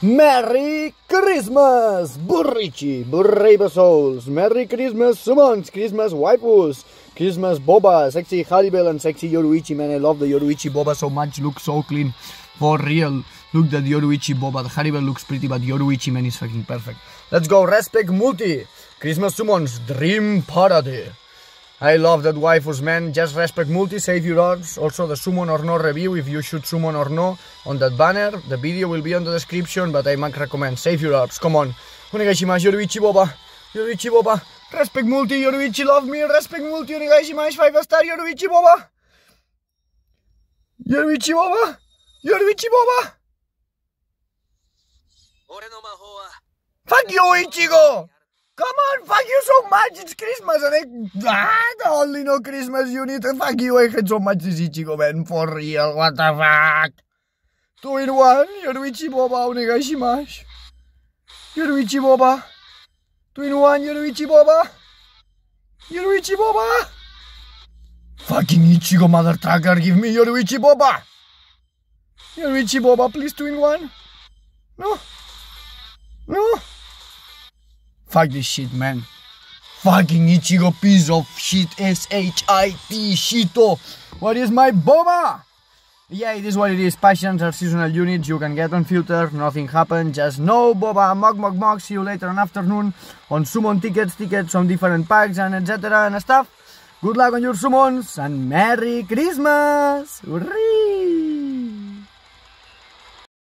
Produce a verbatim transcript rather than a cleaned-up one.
Merry Christmas, Yoruichi, Brave Souls. Merry Christmas, Summons, Christmas Waifus, Christmas Boba, Sexy Halibel and Sexy Yoruichi. Man, I love the Yoruichi Boba so much, looks so clean, for real. Look at the Yoruichi Boba, the Halibel looks pretty, but Yoruichi, man, is fucking perfect. Let's go, Respect Multi, Christmas Summons, Dream Parade. I love that waifus, man. Just Respect Multi, save your arms. Also the Summon or No review, if you should summon or no, on that banner. The video will be on the description, but I might recommend save your arms. Come on. Onegaishimasu, Yoruichi Boba. Yoruichi Boba. Respect Multi, Yoruichi love me. Respect Multi, onegaishimasu, five star, Yoruichi Boba. Yoruichi Boba. Yoruichi Boba. Fuck you, Ichigo! Come on, fuck you so much, it's Christmas and I ah, the only no Christmas unit. Fuck you, I hate so much this Ichigo, man, for real, what the fuck? Two in one, Yoruichi Boba, onegaishimasu. Yoruichi Boba. Two in one, Yoruichi Boba. Yoruichi Boba. Fucking Ichigo, mother trucker, give me Yoruichi Boba. Yoruichi Boba, please, two in one. No. No. Fuck this shit, man. Fucking Ichigo piece of shit. S H I T, shito. What is my Boba? Yeah, it is what it is. Passions are seasonal units. You can get on filter. Nothing happened. Just no Boba. Mog, mog, mog. See you later on afternoon. On summon tickets, tickets on different packs and et cetera and stuff. Good luck on your summons and Merry Christmas. Hooray.